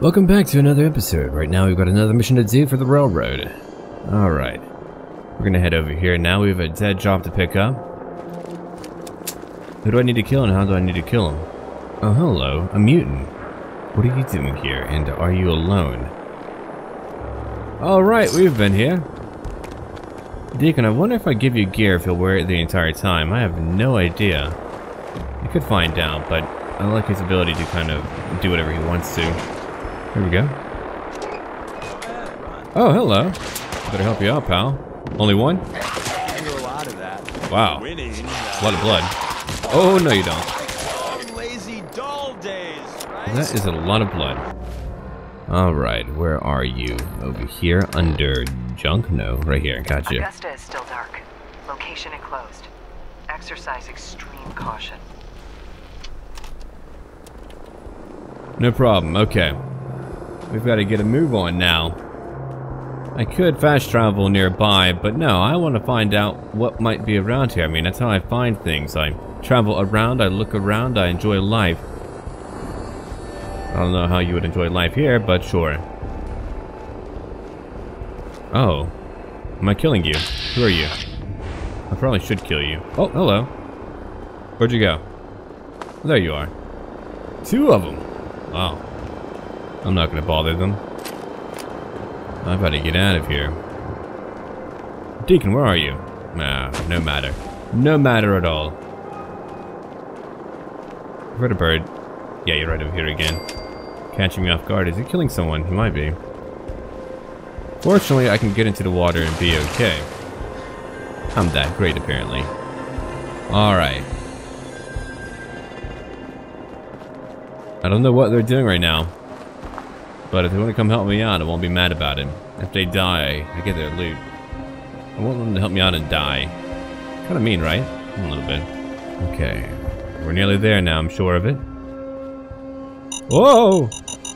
Welcome back to another episode. Right now we've got another mission to do for the railroad. Alright. We're gonna head over here now. We have a dead job to pick up. Who do I need to kill and how do I need to kill him? Oh, hello. A mutant. What are you doing here and are you alone? Alright, we've been here. Deacon, I wonder if I give you gear if you'll wear it the entire time. I have no idea. You could find out, but I like his ability to kind of do whatever he wants to. Here we go. Oh, hello. Better help you out, pal. Only one? I do a lot of that. Wow. Winning, a lot of blood. Oh, no you don't. Lazy doll days, right? That is a lot of blood. Alright, where are you? Over here, under junk? No, right here, gotcha. Augusta is still dark. Location enclosed. Exercise extreme caution. No problem, okay. We've got to get a move on now. I could fast travel nearby, but no, I want to find out what might be around here. I mean, that's how I find things. I travel around, I look around, I enjoy life. I don't know how you would enjoy life here, but sure. Oh. Am I killing you? Who are you? I probably should kill you. Oh, hello. Where'd you go? There you are. Two of them. Wow. I'm not gonna bother them. I've got to get out of here. Deacon, where are you? Nah, no matter. No matter at all. I've got a bird. Yeah, you're right over here again. Catching me off guard. Is he killing someone? He might be. Fortunately, I can get into the water and be okay. I'm that great, apparently. Alright. I don't know what they're doing right now. But if they want to come help me out, I won't be mad about it. If they die, I get their loot. I want them to help me out and die. Kind of mean, right? A little bit. Okay. We're nearly there now, I'm sure of it. Whoa!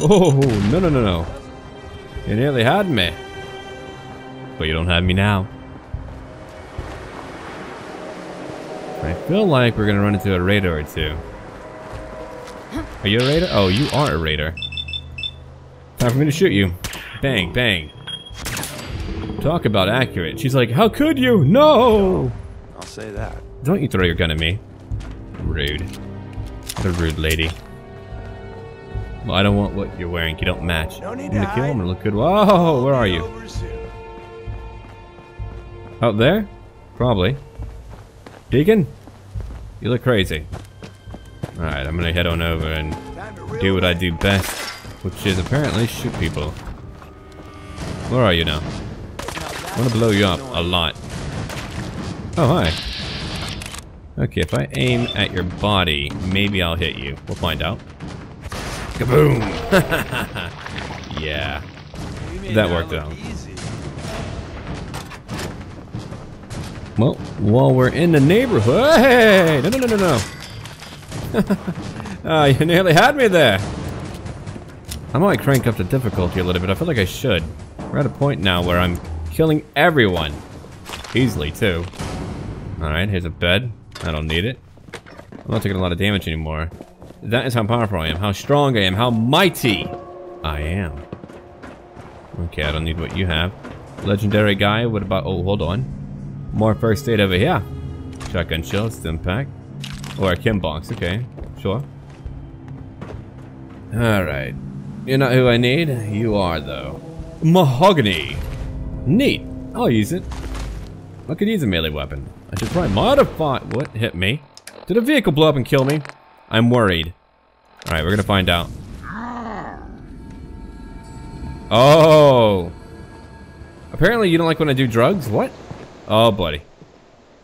Oh, no, no, no, no. You nearly had me. But you don't have me now. I feel like we're going to run into a raider or two. Are you a raider? Oh, you are a raider. Time for me to shoot you. Bang, bang. Talk about accurate. She's like, how could you? No! I'll say that. Don't you throw your gun at me. Rude. What a rude lady. Well, I don't want what you're wearing. You don't match. No need to hide. I'm gonna kill him or look good. Whoa, where are you? Out there? Probably. Deacon? You look crazy. Alright, I'm gonna head on over and do what I do best. Which is apparently shoot people. Where are you now? I want to blow you up a lot. Oh, hi. Okay, if I aim at your body, maybe I'll hit you. We'll find out. Kaboom! Yeah. That worked out. Well, while we're in the neighborhood... Hey! No, no, no, no, no! You nearly had me there! I might crank up the difficulty a little bit. I feel like I should. We're at a point now where I'm killing everyone. Easily, too. Alright, here's a bed. I don't need it. I'm not taking a lot of damage anymore. That is how powerful I am, how strong I am, how mighty I am. Okay, I don't need what you have. Legendary guy, what about... Oh, hold on. More first aid over here. Shotgun shells, stim pack. Or a chem box, okay. Sure. Alright. You're not who I need. You are, though. Mahogany. Neat. I'll use it. I could use a melee weapon. I should probably modify... What hit me? Did a vehicle blow up and kill me? I'm worried. Alright, we're gonna find out. Oh. Apparently you don't like when I do drugs? What? Oh, buddy.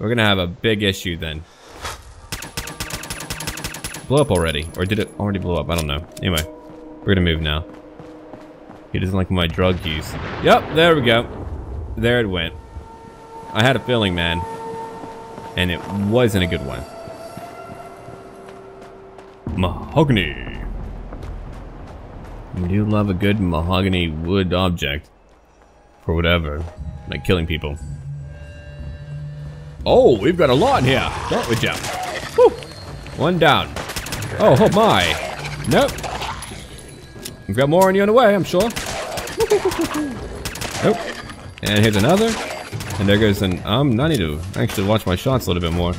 We're gonna have a big issue then. Blow up already. Or did it already blow up? I don't know. Anyway. We're gonna move now. He doesn't like my drug use. Yep, there we go. There it went. I had a feeling, man. And it wasn't a good one. Mahogany. I do love a good mahogany wood object. For whatever. Like killing people. Oh, we've got a lot here. Don't we, Jeff? Woo! One down. Oh, oh my. Nope. We've got more on you on the way, I'm sure. Nope. And here's another. And there goes an... I need to actually watch my shots a little bit more.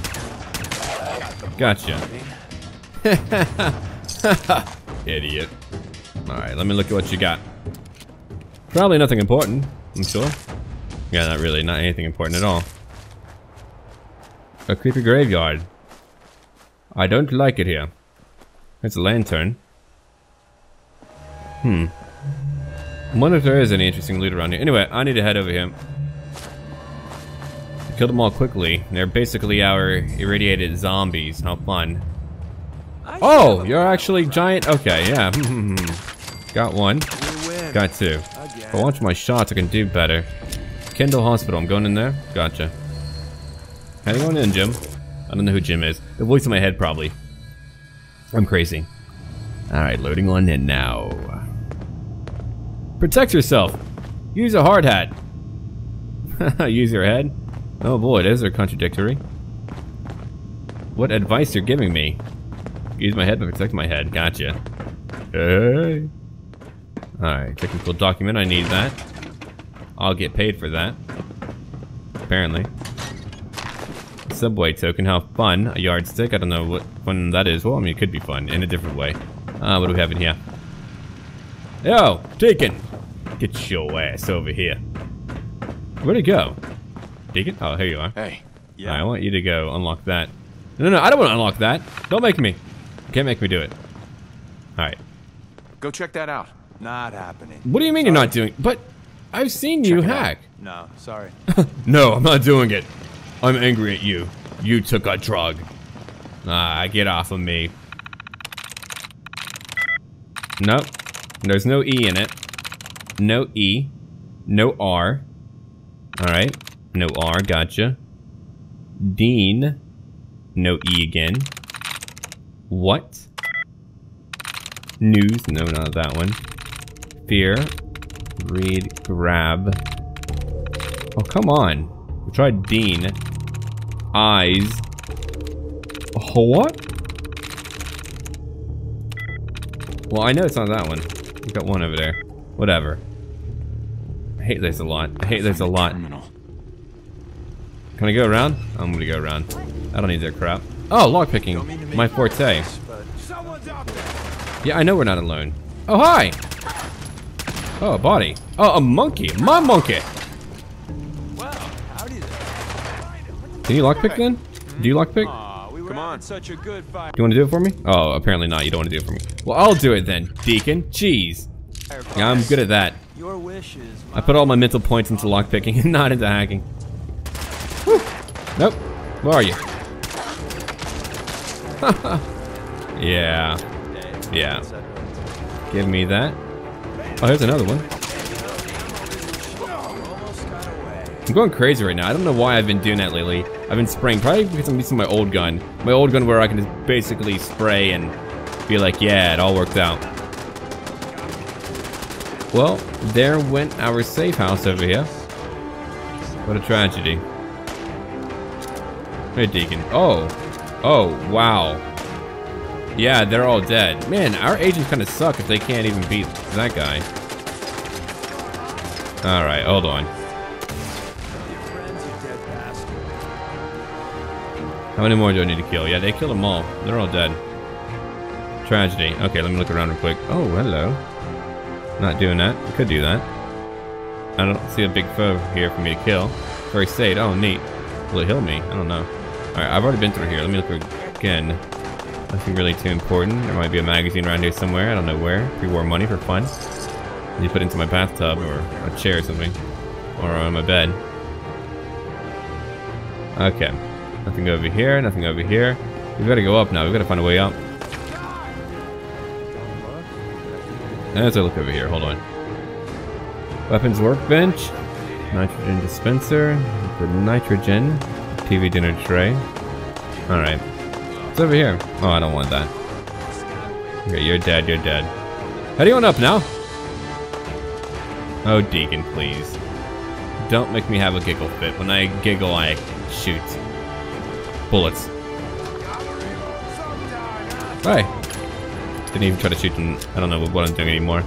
Gotcha. Idiot. Alright, let me look at what you got. Probably nothing important, I'm sure. Yeah, not really. Not anything important at all. A creepy graveyard. I don't like it here. It's a lantern. I wonder if there is any interesting loot around here. Anyway, I need to head over here. We killed them all quickly. They're basically our irradiated zombies. How fun. Oh, you're actually giant. Okay, yeah. Got one. Got two. If I watch my shots, I can do better. Kendall Hospital. I'm going in there. Gotcha. Hang on in, Jim. I don't know who Jim is. The voice in my head, probably. I'm crazy. Alright, loading on in now. Protect yourself. Use a hard hat. Use your head? Oh boy, those are contradictory. What advice you're giving me? Use my head but protect my head. Gotcha. Hey. Alright, technical document. I need that. I'll get paid for that. Apparently. Subway token, how fun. A yardstick, I don't know what fun that is. Well, I mean, it could be fun in a different way. What do we have in here? Yo, Deacon! Get your ass over here. Where'd it go? Deacon? Oh, here you are. Hey. Yeah. Right, I want you to go unlock that. No, no, I don't want to unlock that. Don't make me. You can't make me do it. Alright. Go check that out. Not happening. What do you mean sorry. You're not doing? But I've seen you hack. No, sorry. No, I'm not doing it. I'm angry at you. You took a drug. Ah, get off of me. Nope. There's no E in it. No E. No R. Alright. No R, gotcha. Dean. No E again. What? News. No, not that one. Fear. Read. Grab. Oh, come on. We tried Dean. Eyes. Oh, what? Well, I know it's not that one. We got one over there. Whatever. I hate this a lot. I hate this a lot. Can I go around? I'm gonna go around. I don't need their crap. Oh, lockpicking. My forte. Yeah, I know we're not alone. Oh, hi! Oh, a body. Oh, a monkey. My monkey! Can you lockpick then? Do you lockpick? Come on. Do you want to do it for me? Oh, apparently not. You don't want to do it for me. Well, I'll do it then, Deacon. Jeez. Yeah, I'm good at that. I put all my mental points into lockpicking and not into hacking. Whew. Nope. Where are you? Yeah. Yeah. Give me that. Oh, here's another one. I'm going crazy right now. I don't know why I've been doing that lately. I've been spraying, probably because I'm using my old gun. My old gun where I can just basically spray and be like, yeah, it all worked out. Well, there went our safe house over here. What a tragedy. Hey, Deacon. Oh. Oh, wow. Yeah, they're all dead. Man, our agents kind of suck if they can't even beat that guy. Alright, hold on. How many more do I need to kill? Yeah, they killed them all. They're all dead. Tragedy. Okay, let me look around real quick. Oh, hello. Not doing that. I could do that. I don't see a big foe here for me to kill. First aid. Oh, neat. Will it heal me? I don't know. Alright, I've already been through here. Let me look again. Nothing really too important. There might be a magazine around here somewhere. I don't know where. Pre-war money for fun. I need to put it into my bathtub or a chair or something. Or on my bed. Okay. Nothing over here, nothing over here. We've got to go up now, we've got to find a way up. As I look over here, hold on. Weapons workbench. Nitrogen dispenser. The nitrogen. TV dinner tray. Alright. What's over here? Oh, I don't want that. Okay, you're dead, you're dead. How do you want up now? Oh, Deacon, please. Don't make me have a giggle fit. When I giggle, I shoot. Bullets. Hey. Didn't even try to shoot them. I don't know what I'm doing anymore.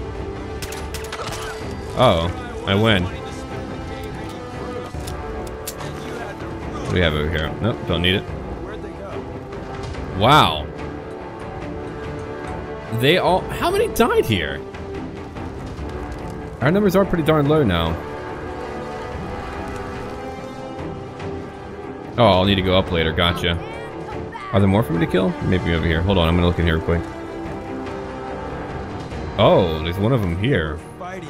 Oh, I win. What do we have over here? Nope, don't need it. Wow. They all... How many died here? Our numbers are pretty darn low now. Oh, I'll need to go up later. Gotcha. Are there more for me to kill? Maybe over here. Hold on, I'm gonna look in here real quick. Oh, there's one of them here. Alright,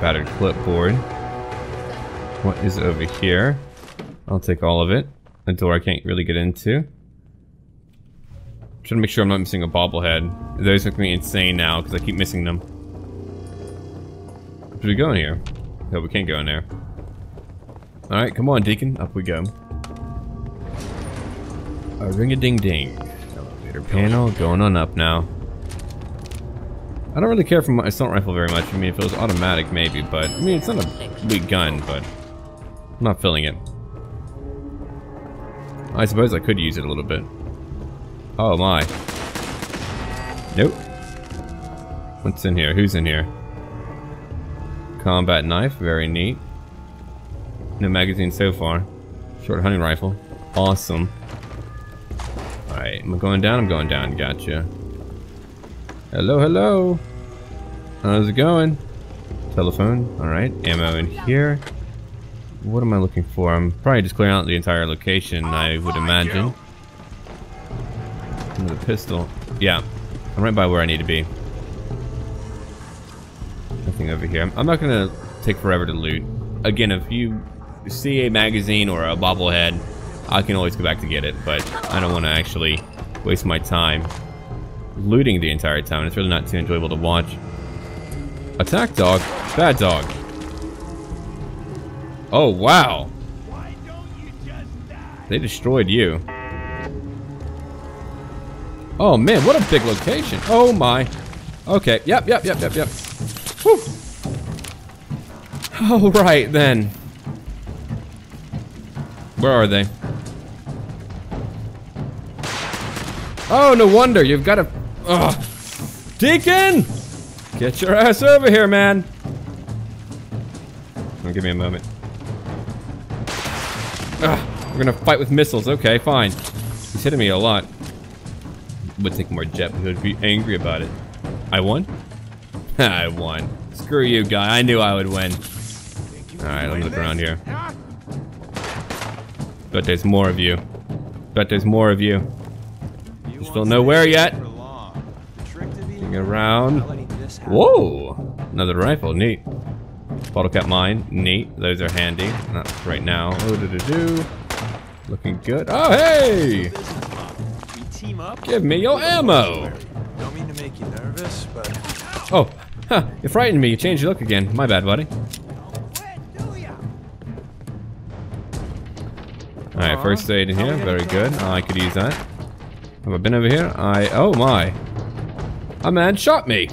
battered clipboard. What is over here? I'll take all of it. A door I can't really get into. Trying to make sure I'm not missing a bobblehead. Those look me insane now because I keep missing them. Should we go in here? No, we can't go in there. Alright, come on, Deacon. Up we go. A ring-a-ding-ding. Elevator panel going on up now. I don't really care for my assault rifle very much. I mean, if it was automatic, maybe, but I mean, it's not a big gun, but I'm not feeling it. I suppose I could use it a little bit. Oh my. Nope. What's in here? Who's in here? Combat knife, very neat. No magazine so far. Short hunting rifle. Awesome. Alright, I'm going down, gotcha. Hello, hello. How's it going? Telephone, alright. Ammo in here. What am I looking for? I'm probably just clearing out the entire location, I would imagine. Another pistol. Yeah, I'm right by where I need to be. Nothing over here. I'm not gonna take forever to loot. Again, if you see a magazine or a bobblehead, I can always go back to get it, but I don't want to actually waste my time looting the entire time. It's really not too enjoyable to watch. Attack dog, bad dog. Oh, wow. Why don't you just die? They destroyed you. Oh man, what a big location. Oh my. Okay, yep. Whew. All right then. Where are they? Oh, no wonder. You've got to... Ugh. Deacon! Get your ass over here, man. Oh, give me a moment. Ugh. We're going to fight with missiles. Okay, fine. He's hitting me a lot. Would take more jet, but he'd be angry about it. I won? I won. Screw you, guy. I knew I would win. Alright, let me look around here. Bet there's more of you. Bet there's more of you. Still nowhere yet. Looking around. Whoa! Another rifle, neat. Bottle cap mine, neat. Those are handy. Not right now. Oh, looking good. Oh, hey! Give me your ammo. Don't mean to make you nervous, but oh, huh, you frightened me. You changed your look again. My bad, buddy. All right, first aid in here. Very good. I could use that. Have I been over here? Oh my. A man shot me!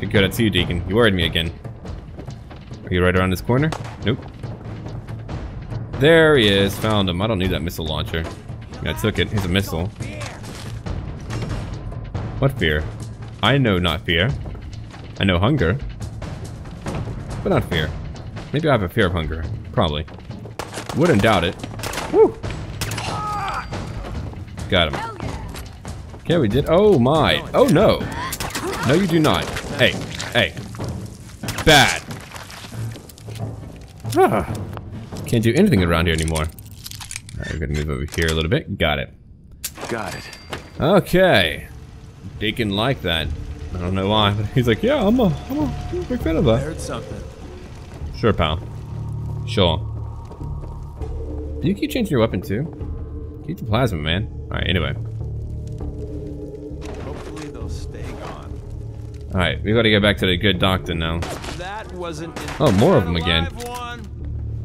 Good, it's you, Deacon. You worried me again. Are you right around this corner? Nope. There he is, found him. I don't need that missile launcher. Yeah, I took it, here's a missile. What fear? I know not fear. I know hunger. But not fear. Maybe I have a fear of hunger, probably. Wouldn't doubt it. Woo! Got him. Okay, we did. Oh my. Oh no. No, you do not. Hey, hey. Bad. Ah. Can't do anything around here anymore. Alright, we're gonna move over here a little bit. Got it. Got it. Okay. Deacon liked that. I don't know why, but he's like, yeah, I'm a big fan of that. I heard something. Sure, pal. Sure. Do you keep changing your weapon too? Keep the plasma, man. Alright, anyway. Hopefully they'll stay gone. Alright, we gotta get back to the good doctor now. That wasn't oh, more of them again. One.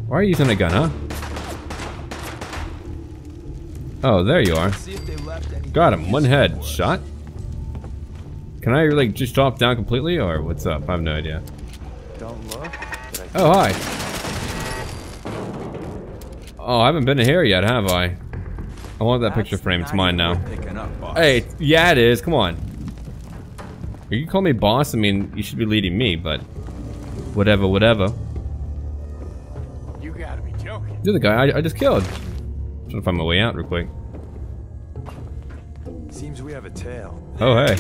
Why are you using a gun, huh? Oh, there you are. Got him, one head shot. Can I like just drop down completely or what's up? I have no idea. Don't look, but I hi. Oh, I haven't been here yet, have I? I want that picture frame. It's mine now. Hey, yeah it is, come on. You can call me boss, I mean, you should be leading me, but... Whatever, whatever. You gotta be joking. You're the guy I just killed. I'm trying to find my way out real quick. Seems we have a tail. Oh, hey.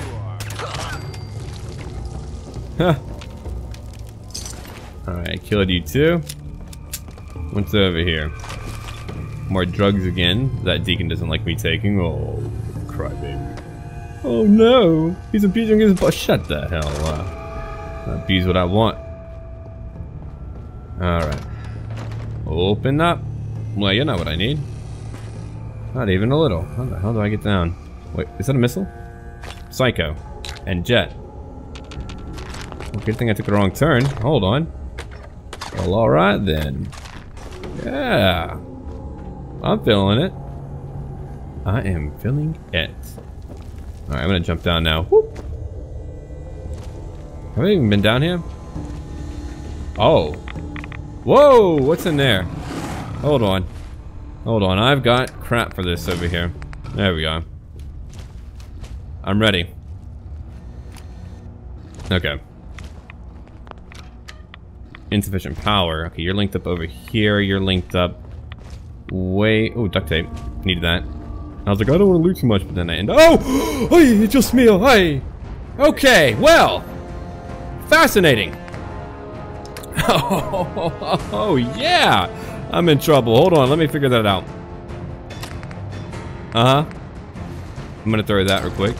Huh. Alright, I killed you too. What's over here? More drugs again. That Deacon doesn't like me taking. Oh, crybaby. Oh no! He's abusing his boss. Shut the hell up. Abuse what I want. Alright. Open up. Well, you're not what I need. Not even a little. How the hell do I get down? Wait, is that a missile? Psycho. And jet. Well, good thing I took the wrong turn. Hold on. Well, alright then. Yeah. I'm feeling it. I am feeling it. Alright, I'm gonna jump down now. Whoop. Have I even been down here? Oh. Whoa, what's in there? Hold on. Hold on, I've got crap for this over here. There we go. I'm ready. Okay. Insufficient power. Okay, you're linked up over here. You're linked up way... Oh, duct tape. Needed that. I was like, I don't want to loot too much, but then I end up... Oh! Oh, it's just me. Hi. Okay, well. Fascinating. Oh, yeah. I'm in trouble. Hold on. Let me figure that out. Uh-huh. I'm going to throw that real quick.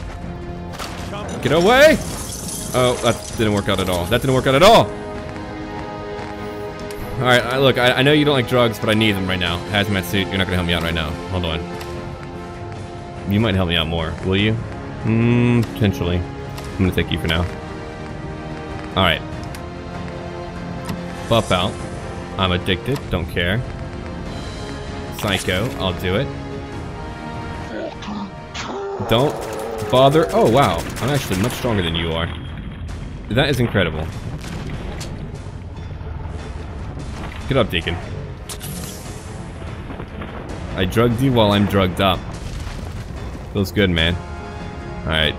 Get away. Oh, that didn't work out at all. That didn't work out at all. All right, look, I know you don't like drugs, but I need them right now. Hazmat suit, you're not going to help me out right now. Hold on. You might help me out more, will you? Hmm, potentially. I'm going to take you for now. All right. Buff out. I'm addicted, don't care. Psycho, I'll do it. Don't bother. Oh, wow. I'm actually much stronger than you are. That is incredible. Get up, Deacon. I drugged you while I'm drugged up. Feels good, man. Alright.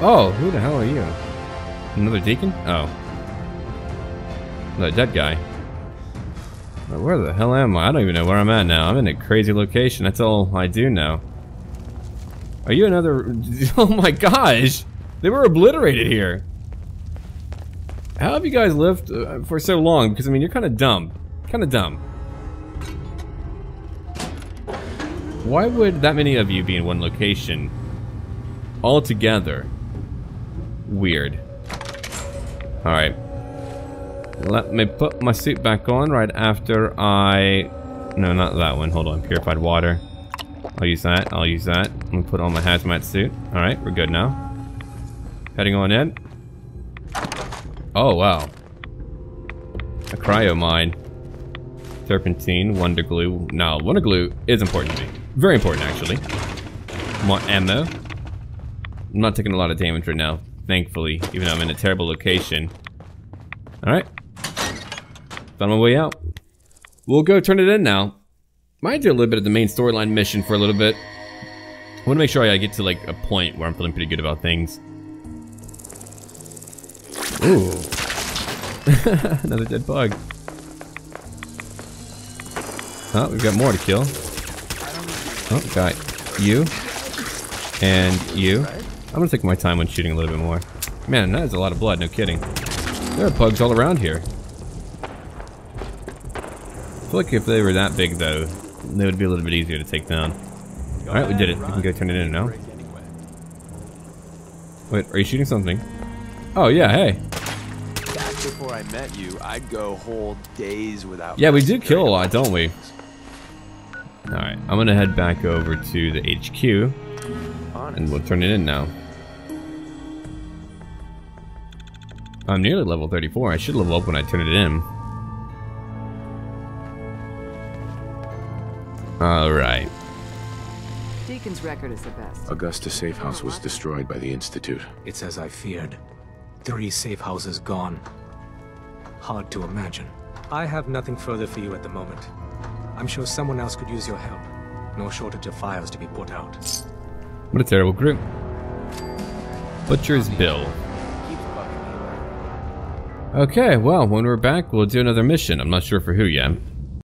Oh, who the hell are you? Another Deacon? Oh. Another dead guy. Where the hell am I? I don't even know where I'm at now. I'm in a crazy location. That's all I do know. Are you another... Oh my gosh! They were obliterated here! How have you guys lived for so long? Because I mean, you're kind of dumb. Kind of dumb. Why would that many of you be in one location? All together? Weird. Alright. Let me put my suit back on right after I... No, not that one. Hold on. Purified water. I'll use that. I'll use that. I'm gonna put on my hazmat suit. Alright, we're good now. Heading on in. Oh, wow. A cryo mine. Turpentine, wonder glue. Now, wonder glue is important to me. Very important, actually. More ammo. I'm not taking a lot of damage right now, thankfully, even though I'm in a terrible location. Alright. Found my way out. We'll go turn it in now. Might do a little bit of the main storyline mission for a little bit. I want to make sure I get to like a point where I'm feeling pretty good about things. Ooh. Another dead bug. Oh, we've got more to kill. Oh, got you. And you. I'm gonna take my time when shooting a little bit more. Man, that is a lot of blood, no kidding. There are bugs all around here. I feel like if they were that big though, they would be a little bit easier to take down. Alright, we did it. We can go turn it in now. Wait, are you shooting something? Oh yeah, hey. Back before I met you, I'd go whole days without... Yeah, we do kill a lot, don't we? Alright, I'm gonna head back over to the HQ. And we'll turn it in now. I'm nearly level 34. I should level up when I turn it in. Alright. Deacon's record is the best. Augusta safe house was destroyed by the Institute. It's as I feared. 3 safe houses gone. Hard to imagine. I have nothing further for you at the moment. I'm sure someone else could use your help. No shortage of fires to be put out. What a terrible group. Butcher's Bill. Okay, well, when we're back, we'll do another mission. I'm not sure for who yet.